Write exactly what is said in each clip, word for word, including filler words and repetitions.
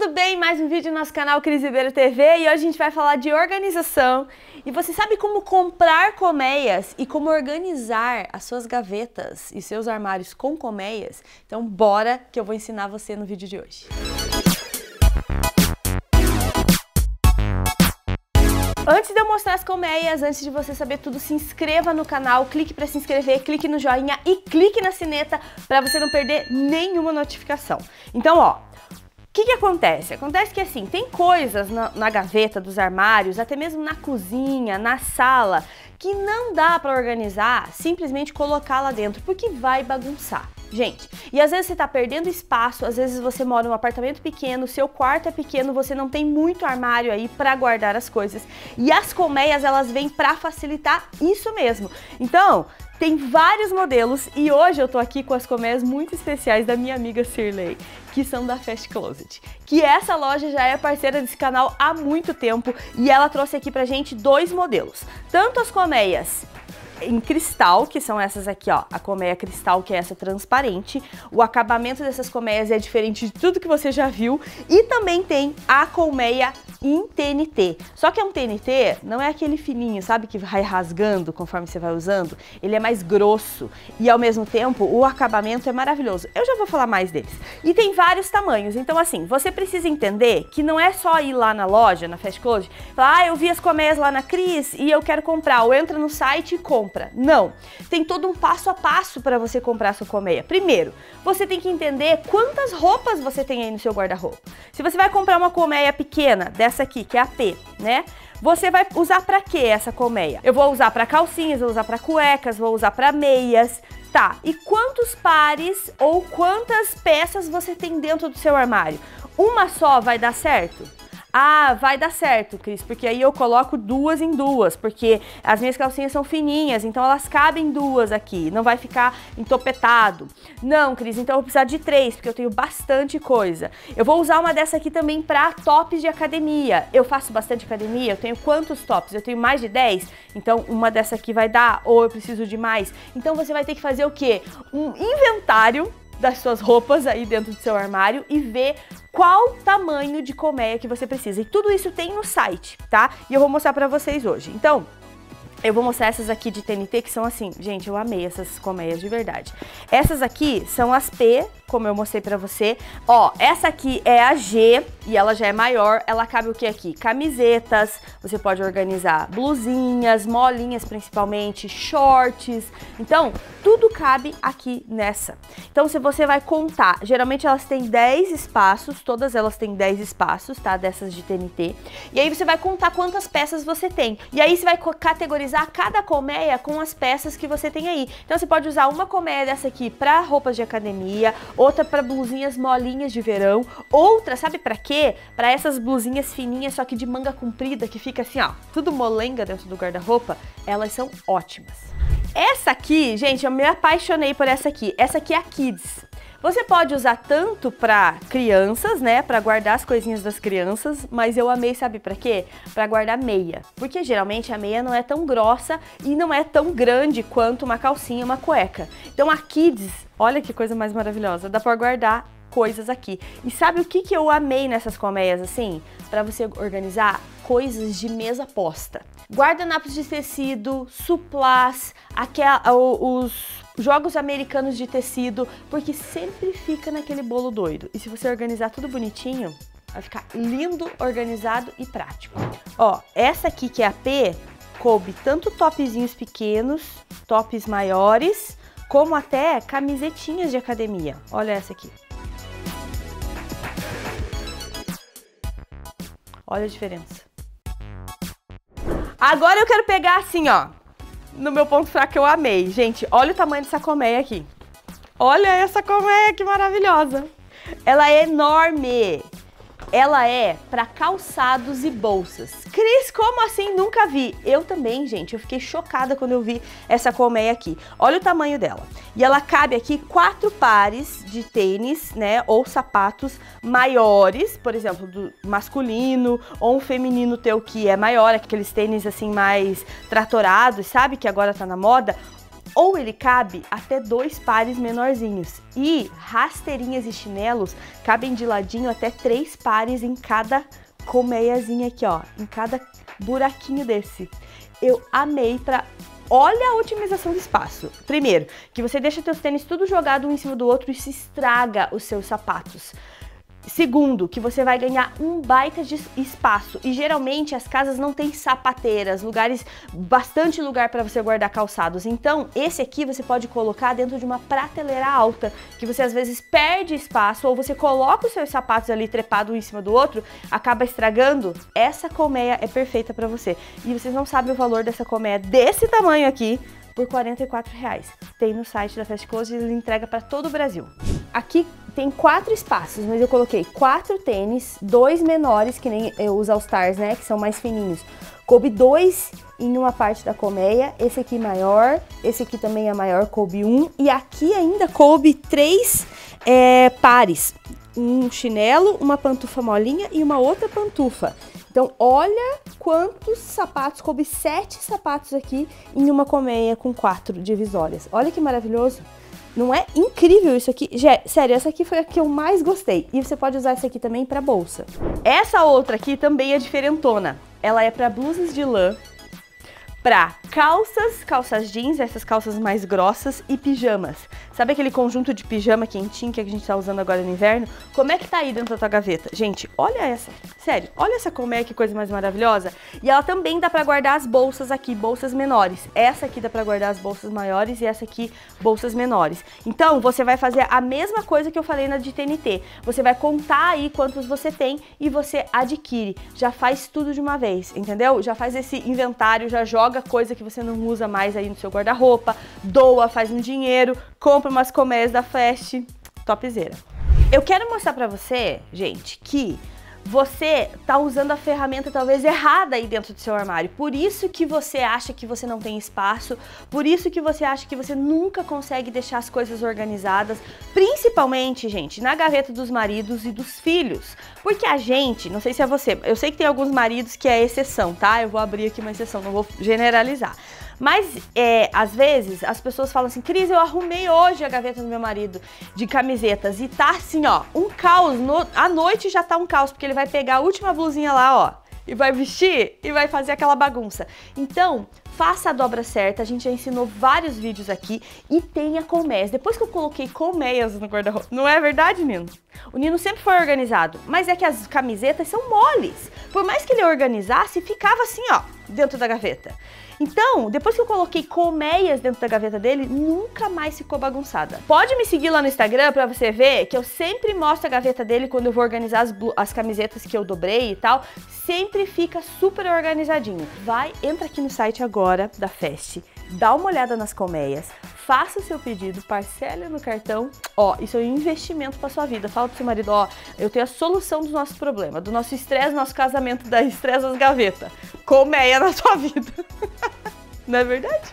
tudo bem? Mais um vídeo no nosso canal Cris Ribeiro T V e hoje a gente vai falar de organização. E você sabe como comprar colmeias e como organizar as suas gavetas e seus armários com colmeias? Então bora que eu vou ensinar você no vídeo de hoje. Antes de eu mostrar as colmeias, antes de você saber tudo, se inscreva no canal, clique para se inscrever, clique no joinha e clique na sineta para você não perder nenhuma notificação. Então, ó, o que que acontece? Acontece que assim, tem coisas na, na gaveta dos armários, até mesmo na cozinha, na sala, que não dá para organizar, simplesmente colocar lá dentro, porque vai bagunçar. Gente, e às vezes você tá perdendo espaço, às vezes você mora em um apartamento pequeno, seu quarto é pequeno, você não tem muito armário aí pra guardar as coisas. E as colmeias, elas vêm pra facilitar isso mesmo. Então, tem vários modelos e hoje eu tô aqui com as colmeias muito especiais da minha amiga Sirley, que são da Fast Closet, que essa loja já é parceira desse canal há muito tempo e ela trouxe aqui pra gente dois modelos. Tanto as colmeias em cristal, que são essas aqui, ó, a colmeia cristal, que é essa transparente. O acabamento dessas colmeias é diferente de tudo que você já viu. E também tem a colmeia em T N T. Só que é um T N T, não é aquele fininho, sabe, que vai rasgando conforme você vai usando. Ele é mais grosso e, ao mesmo tempo, o acabamento é maravilhoso. Eu já vou falar mais deles. E tem vários tamanhos. Então, assim, você precisa entender que não é só ir lá na loja, na Fast Closet, falar, ah, eu vi as colmeias lá na Cris e eu quero comprar. Ou entra no site e compra. Não, tem todo um passo a passo para você comprar a sua colmeia. Primeiro, você tem que entender quantas roupas você tem aí no seu guarda-roupa. Se você vai comprar uma colmeia pequena, dessa aqui, que é a P, né? Você vai usar para quê essa colmeia? Eu vou usar para calcinhas, vou usar para cuecas, vou usar para meias. Tá, e quantos pares ou quantas peças você tem dentro do seu armário? Uma só vai dar certo? Ah, vai dar certo, Cris, porque aí eu coloco duas em duas, porque as minhas calcinhas são fininhas, então elas cabem duas aqui, não vai ficar entopetado. Não, Cris, então eu vou precisar de três, porque eu tenho bastante coisa. Eu vou usar uma dessa aqui também para tops de academia. Eu faço bastante academia, eu tenho quantos tops? Eu tenho mais de dez, então uma dessa aqui vai dar, ou eu preciso de mais. Então você vai ter que fazer o quê? Um inventário das suas roupas aí dentro do seu armário e ver qual tamanho de colmeia que você precisa. E tudo isso tem no site, tá? E eu vou mostrar pra vocês hoje. Então, eu vou mostrar essas aqui de T N T, que são assim, gente, eu amei essas colmeias de verdade. Essas aqui são as P, como eu mostrei pra você. Ó, essa aqui é a G e ela já é maior, ela cabe o que aqui? Camisetas, você pode organizar blusinhas, molinhas principalmente, shorts. Então, tudo cabe aqui nessa. Então, se você vai contar, geralmente elas têm dez espaços, todas elas têm dez espaços, tá? Dessas de T N T. E aí você vai contar quantas peças você tem. E aí você vai categorizar cada colmeia com as peças que você tem aí. Então você pode usar uma colmeia dessa aqui para roupas de academia, outra para blusinhas molinhas de verão, outra, sabe para quê? Para essas blusinhas fininhas, só que de manga comprida, que fica assim, ó, tudo molenga dentro do guarda-roupa. Elas são ótimas. Essa aqui, gente, eu me apaixonei por essa aqui. Essa aqui é a Kids. Você pode usar tanto para crianças, né, para guardar as coisinhas das crianças, mas eu amei, sabe para quê? Para guardar meia, porque geralmente a meia não é tão grossa e não é tão grande quanto uma calcinha, uma cueca. Então a Kids, olha que coisa mais maravilhosa, dá para guardar coisas aqui. E sabe o que que eu amei nessas colmeias assim? Para você organizar coisas de mesa posta. Guardanapos de tecido, suplás, aquela, os jogos americanos de tecido, porque sempre fica naquele bolo doido. E se você organizar tudo bonitinho, vai ficar lindo, organizado e prático. Ó, essa aqui que é a P, coube tanto topzinhos pequenos, tops maiores, como até camisetinhas de academia. Olha essa aqui. Olha a diferença. Agora eu quero pegar assim, ó, no meu ponto fraco que eu amei. Gente, olha o tamanho dessa colmeia aqui. Olha essa colmeia que maravilhosa. Ela é enorme. Ela é para calçados e bolsas. Cris, como assim? Nunca vi. Eu também, gente. Eu fiquei chocada quando eu vi essa colmeia aqui. Olha o tamanho dela. E ela cabe aqui quatro pares de tênis, né? Ou sapatos maiores, por exemplo, do masculino ou um feminino teu que é maior, aqueles tênis assim mais tratorados, sabe? Que agora tá na moda. ou ele cabe até dois pares menorzinhos, e rasteirinhas e chinelos cabem de ladinho até três pares em cada colmeiazinha aqui, ó, em cada buraquinho desse. Eu amei pra... Olha a otimização do espaço. Primeiro, que você deixa teus tênis tudo jogado um em cima do outro e se estraga os seus sapatos. Segundo, que você vai ganhar um baita de espaço, e geralmente as casas não têm sapateiras, lugares, bastante lugar para você guardar calçados. Então esse aqui você pode colocar dentro de uma prateleira alta, que você às vezes perde espaço, ou você coloca os seus sapatos ali trepado um em cima do outro, acaba estragando. Essa colmeia é perfeita para você, e vocês não sabem o valor dessa colmeia desse tamanho aqui por quarenta e quatro reais. Tem no site da Fast Closet, ele entrega para todo o Brasil. Aqui tem quatro espaços, mas eu coloquei quatro tênis, dois menores, que nem os All Stars, né, que são mais fininhos. Coube dois em uma parte da colmeia, esse aqui maior, esse aqui também é maior, coube um. E aqui ainda coube três é, pares, um chinelo, uma pantufa molinha e uma outra pantufa. Então olha quantos sapatos, coube sete sapatos aqui em uma colmeia com quatro divisórias. Olha que maravilhoso! Não é incrível isso aqui? Gé, sério, essa aqui foi a que eu mais gostei. E você pode usar essa aqui também para bolsa. Essa outra aqui também é diferentona. Ela é para blusas de lã, para calças, calças jeans, essas calças mais grossas, e pijamas. Sabe aquele conjunto de pijama quentinho que a gente tá usando agora no inverno? Como é que tá aí dentro da tua gaveta? Gente, olha essa. Sério, olha essa colmeia, que coisa mais maravilhosa. E ela também dá pra guardar as bolsas aqui, bolsas menores. Essa aqui dá pra guardar as bolsas maiores, e essa aqui, bolsas menores. Então, você vai fazer a mesma coisa que eu falei na de T N T. Você vai contar aí quantos você tem e você adquire. Já faz tudo de uma vez, entendeu? Já faz esse inventário, já joga coisa que você não usa mais aí no seu guarda-roupa, doa, faz um dinheiro, compra umas colmeias da Fast, topzera. Eu quero mostrar pra você, gente, que você tá usando a ferramenta talvez errada aí dentro do seu armário. Por isso que você acha que você não tem espaço, por isso que você acha que você nunca consegue deixar as coisas organizadas, principalmente, gente, na gaveta dos maridos e dos filhos. Porque a gente, não sei se é você, eu sei que tem alguns maridos que é exceção, tá? Eu vou abrir aqui uma exceção, não vou generalizar. Mas, é, às vezes, as pessoas falam assim: Cris, eu arrumei hoje a gaveta do meu marido de camisetas, e tá assim, ó, um caos, no, à noite já tá um caos, porque ele vai pegar a última blusinha lá, ó, e vai vestir e vai fazer aquela bagunça. Então, faça a dobra certa, a gente já ensinou vários vídeos aqui, e tenha colmeias. Depois que eu coloquei colmeias no guarda-roupa, não é verdade, Nino? O Nino sempre foi organizado, mas é que as camisetas são moles. Por mais que ele organizasse, ficava assim, ó, dentro da gaveta. Então, depois que eu coloquei colmeias dentro da gaveta dele, nunca mais ficou bagunçada. Pode me seguir lá no Instagram pra você ver que eu sempre mostro a gaveta dele quando eu vou organizar as, as camisetas que eu dobrei e tal. Sempre fica super organizadinho. Vai, entra aqui no site agora da Fast, dá uma olhada nas colmeias, faça o seu pedido, parcela no cartão. Ó, isso é um investimento pra sua vida. Fala pro seu marido: ó, eu tenho a solução dos nossos problemas, do nosso estresse, do nosso casamento, da estresse das gavetas. Colmeia na sua vida. Não é verdade?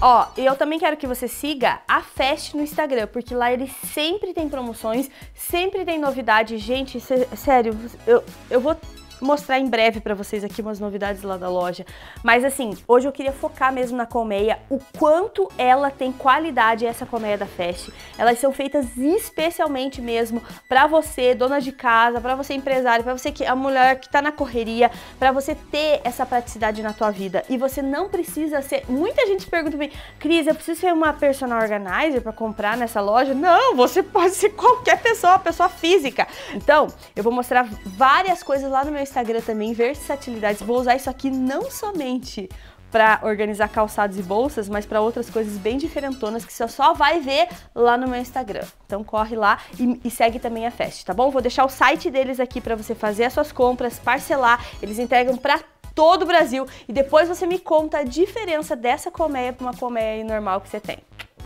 Ó, e eu também quero que você siga a Fast no Instagram, porque lá ele sempre tem promoções, sempre tem novidade. Gente, cê, sério, eu, eu vou mostrar em breve pra vocês aqui umas novidades lá da loja. Mas assim, hoje eu queria focar mesmo na colmeia, o quanto ela tem qualidade, essa colmeia da Fast. Elas são feitas especialmente mesmo pra você, dona de casa, pra você empresário, pra você que a mulher que tá na correria, pra você ter essa praticidade na tua vida. E você não precisa ser... Muita gente pergunta pra mim: Cris, eu preciso ser uma personal organizer pra comprar nessa loja? Não, você pode ser qualquer pessoa, pessoa física. Então, eu vou mostrar várias coisas lá no meu Instagram também, versatilidades. Vou usar isso aqui não somente para organizar calçados e bolsas, mas para outras coisas bem diferentonas que você só vai ver lá no meu Instagram. Então corre lá e, e segue também a Fast, tá bom? Vou deixar o site deles aqui para você fazer as suas compras, parcelar. Eles entregam para todo o Brasil, e depois você me conta a diferença dessa colmeia para uma colmeia normal que você tem.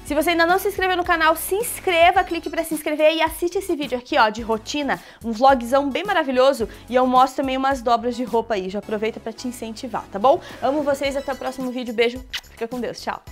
Se você ainda não se inscreveu no canal, se inscreva, clique para se inscrever e assiste esse vídeo aqui, ó, de rotina, um vlogzão bem maravilhoso, e eu mostro também umas dobras de roupa aí, já aproveita para te incentivar, tá bom? Amo vocês, até o próximo vídeo, beijo, fica com Deus, tchau!